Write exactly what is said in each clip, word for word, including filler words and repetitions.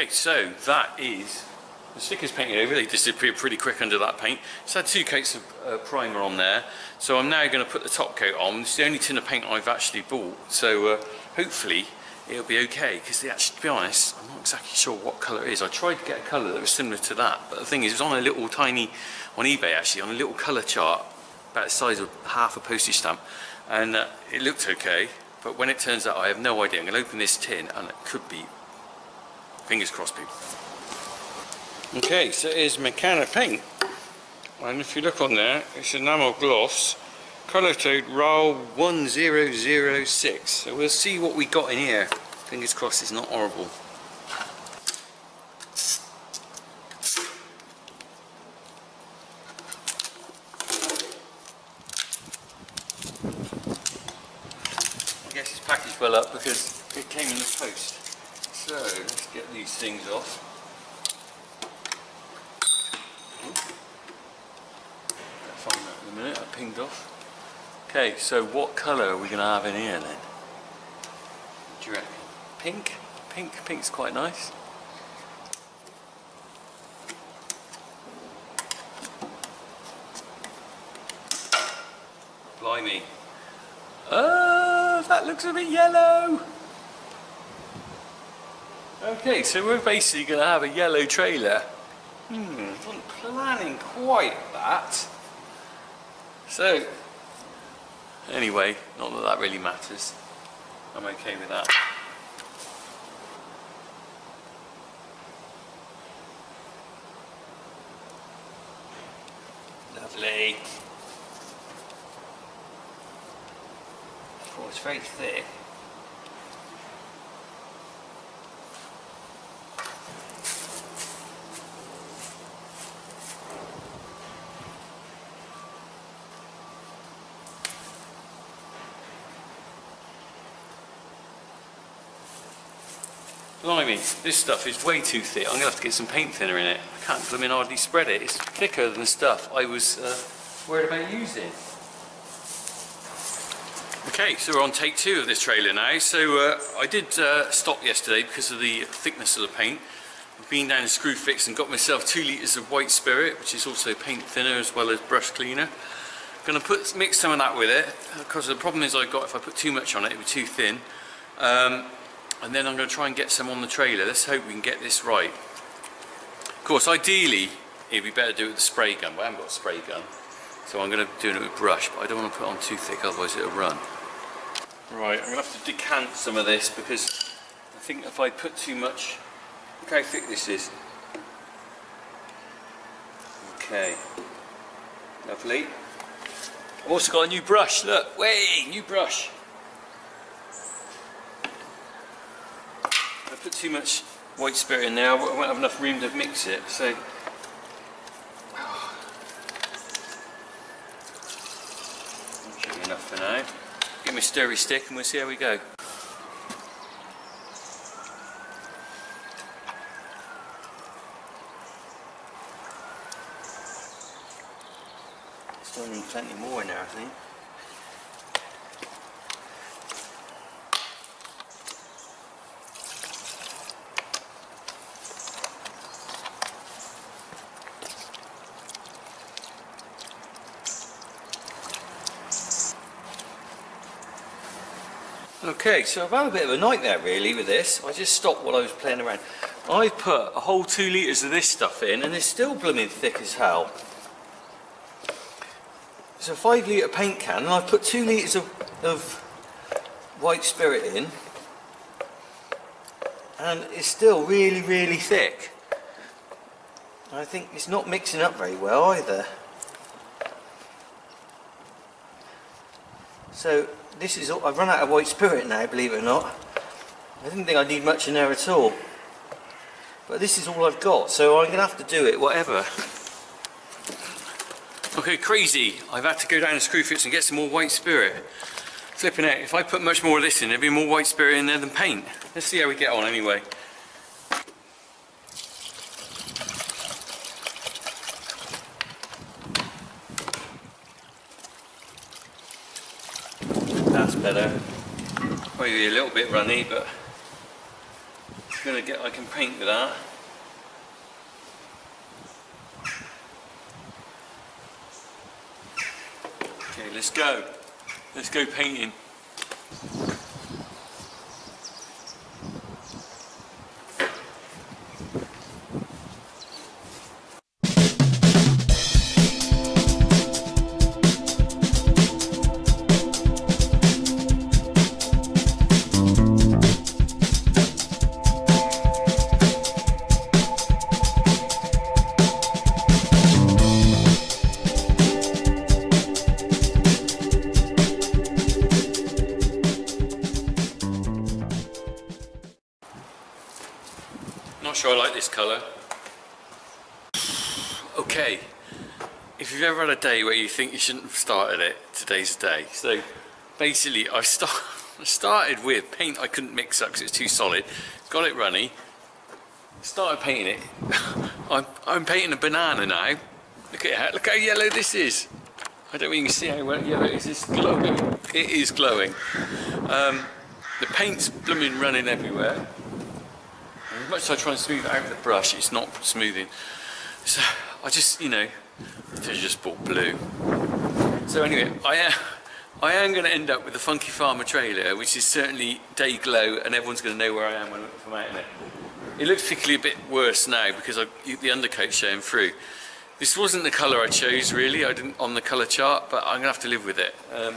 Okay, so that is the stickers painted over. They disappear pretty quick under that paint. It's had two coats of uh, primer on there, so I'm now going to put the top coat on. It's the only tin of paint I've actually bought, so uh, hopefully it'll be okay, because actually, to be honest, I'm not exactly sure what colour it is. I tried to get a colour that was similar to that, but the thing is, it was on a little tiny, on eBay actually, on a little colour chart, about the size of half a postage stamp, and uh, it looked okay, but when it turns out, I have no idea. I'm going to open this tin, and it could be, fingers crossed, people. Okay, so it is Meccano Paint, and if you look on there, it's enamel gloss, colour code RAL ten oh six, so we'll see what we got in here. Fingers crossed it's not horrible. I guess it's packaged well up because it came in the post. So let's get these things off. I'll find that in a minute, I pinged off. Okay, so what colour are we going to have in here then? Do you reckon? Pink? Pink, pink's quite nice. Blimey. Oh, that looks a bit yellow! Okay, so we're basically going to have a yellow trailer. Hmm, wasn't planning quite that. So, anyway, not that that really matters. I'm okay with that. Lovely. Oh, it's very thick. Blimey, this stuff is way too thick. I'm going to have to get some paint thinner in it. I can't blooming hardly spread it. It's thicker than the stuff I was uh, worried about using. Okay, so we're on take two of this trailer now. So uh, I did uh, stop yesterday because of the thickness of the paint. I've been down to Screwfix and got myself two litres of white spirit, which is also paint thinner as well as brush cleaner. I'm going to put, mix some of that with it, because the problem is I got, if I put too much on it, it would be too thin. Um, And then I'm going to try and get some on the trailer. Let's hope we can get this right. Of course, ideally, it'd be better to do it with a spray gun, but I haven't got a spray gun. So I'm going to do it with a brush, but I don't want to put it on too thick, otherwise it'll run. Right, I'm going to have to decant some of this because I think if I put too much... Look how thick this is. Okay. Lovely. I've also got a new brush, look. Way, new brush. Put too much white spirit in there, I won't have enough room to mix it, so... Not enough for now. Get my stirry stick and we'll see how we go. Still need plenty more in there, I think. Okay, so I've had a bit of a nightmare really with this. I just stopped while I was playing around. I've put a whole two litres of this stuff in and it's still blooming thick as hell. It's a five litre paint can and I've put two litres of, of white spirit in and it's still really, really thick. I think it's not mixing up very well either. So this is all, I've run out of white spirit now, believe it or not. I didn't think I'd need much in there at all. But this is all I've got, so I'm going to have to do it, whatever. Okay, crazy. I've had to go down to Screwfix and get some more white spirit. Flipping out, if I put much more of this in, there'd be more white spirit in there than paint. Let's see how we get on anyway. Better. Maybe a little bit runny, but It's good to get I can paint with that. Okay, let's go. Let's go painting. Sure, I like this colour. Okay, if you've ever had a day where you think you shouldn't have started it, today's the day. So basically I start, started with paint I couldn't mix up because it's too solid, got it runny, started painting it. I'm, I'm painting a banana now. Look at how, look how yellow this is. I don't even see how yellow it is. It's glowing. It is glowing. Um, the paint's blooming running everywhere. As much as I try and smooth it out with the brush, it's not smoothing. So I just, you know, I just bought blue. So anyway, I am, I am going to end up with the Funky Farmer trailer, which is certainly day glow, and everyone's going to know where I am when I'm out in it. It looks particularly a bit worse now because I, the undercoat's showing through. This wasn't the colour I chose really. I didn't on the colour chart, but I'm going to have to live with it. Um,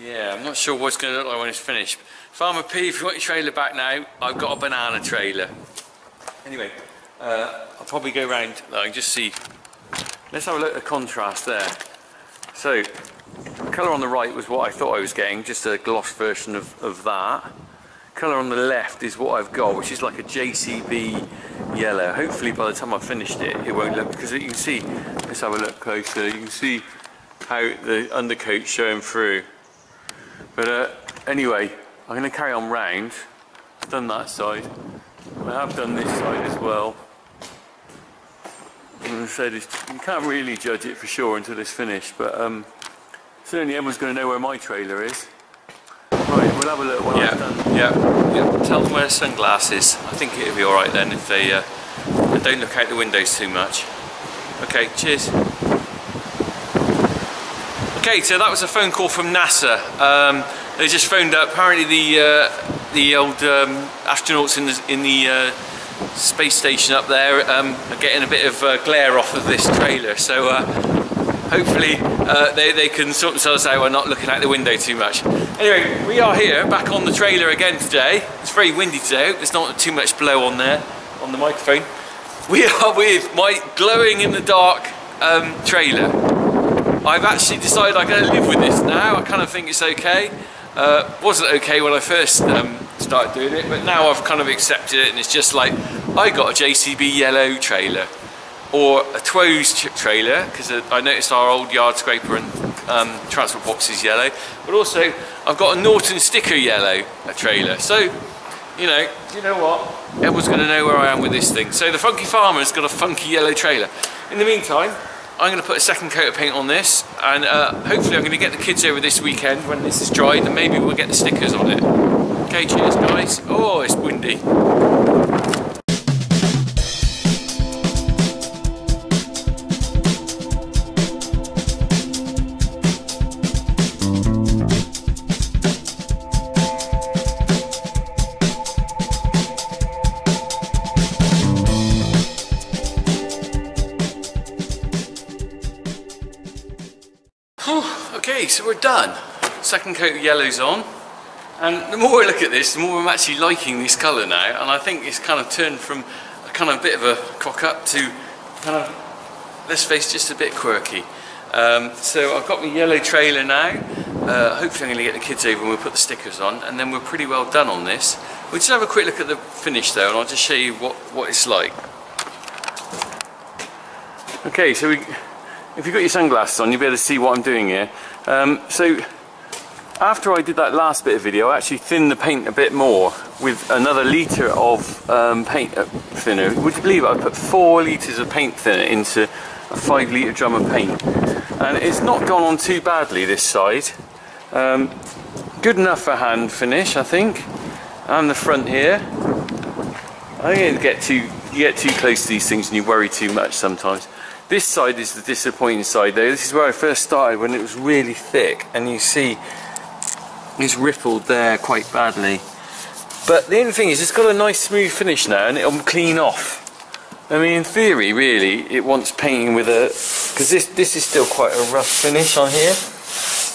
Yeah, I'm not sure what's going to look like when it's finished. Farmer P, if you want your trailer back now, I've got a banana trailer. Anyway, uh, I'll probably go round, I can just see. Let's have a look at the contrast there. So, the colour on the right was what I thought I was getting, just a gloss version of, of that. Colour on the left is what I've got, which is like a J C B yellow. Hopefully by the time I've finished it, it won't look, because you can see, let's have a look closer, you can see how the undercoat's showing through. But uh, anyway, I'm going to carry on round. I've done that side. I have done this side as well. As I said, it's, you can't really judge it for sure until it's finished, but um, certainly everyone's going to know where my trailer is. Right, we'll have a look when yeah, I've done. Yeah, yeah. Tell them wear sunglasses. I think it'll be all right then if they uh, don't look out the windows too much. Okay, cheers. Okay, so that was a phone call from NASA. Um, they just phoned up. Apparently, the uh, the old um, astronauts in the in the uh, space station up there um, are getting a bit of uh, glare off of this trailer. So uh, hopefully, uh, they they can sort themselves out by not looking out the window too much. Anyway, we are here back on the trailer again today. It's very windy today. There's not too much blow on there on the microphone. We are with my glowing in the dark um, trailer. I've actually decided I'm going to live with this now. I kind of think it's okay. Uh, wasn't okay when I first um, started doing it, but now I've kind of accepted it, and it's just like I got a J C B yellow trailer or a Twose trailer because I noticed our old yard scraper and um, transport box is yellow, but also I've got a Norton sticker yellow a trailer. So you know, you know what? Everyone's going to know where I am with this thing. So the Funky Farmer's got a funky yellow trailer. In the meantime, I'm going to put a second coat of paint on this, and uh, hopefully I'm going to get the kids over this weekend when this is dried, and maybe we'll get the stickers on it. Okay, cheers guys. Oh, it's windy. So we're done. Second coat of yellow's on, and the more I look at this, the more I'm actually liking this colour now, and I think it's kind of turned from a kind of bit of a cock up to kind of, let's face it, just a bit quirky. Um, so I've got my yellow trailer now. Uh, hopefully I'm going to get the kids over and we'll put the stickers on, and then we're pretty well done on this. We'll just have a quick look at the finish though, and I'll just show you what, what it's like. Okay, so we, if you've got your sunglasses on, you'll be able to see what I'm doing here. Um, so after I did that last bit of video, I actually thinned the paint a bit more with another litre of um, paint thinner. Would you believe it? I put four litres of paint thinner into a five litre drum of paint, and it's not gone on too badly this side. Um, good enough for hand finish, I think, and the front here. I think you get too you get too close to these things and you worry too much sometimes. This side is the disappointing side though. This is where I first started when it was really thick, and you see it's rippled there quite badly. But the only thing is it's got a nice smooth finish now and it'll clean off. I mean, in theory really it wants painting with a, because this, this is still quite a rough finish on here.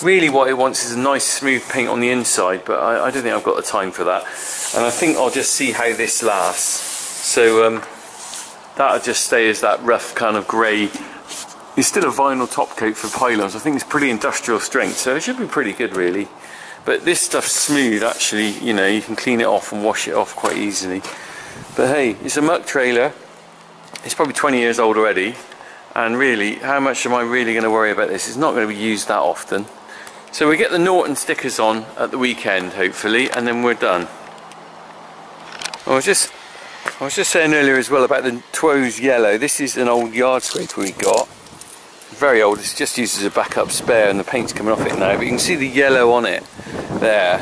Really what it wants is a nice smooth paint on the inside, but I, I don't think I've got the time for that. And I think I'll just see how this lasts. So um, that'll just stay as that rough kind of grey. It's still a vinyl top coat for pylons. I think it's pretty industrial strength, so it should be pretty good really. But this stuff's smooth actually, you know, you can clean it off and wash it off quite easily. But hey, it's a muck trailer. It's probably twenty years old already, and really, how much am I really going to worry about this? It's not going to be used that often. So we get the Norton stickers on at the weekend, hopefully, and then we're done. I was just, I was just saying earlier as well about the Twose yellow. This is an old yard scraper we got, very old. It's just used as a backup spare, and the paint's coming off it now. But you can see the yellow on it there,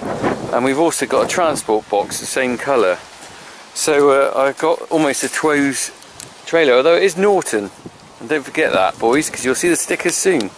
and we've also got a transport box, the same colour. So uh, I've got almost a Twose trailer, although it is Norton, and don't forget that boys, because you'll see the stickers soon.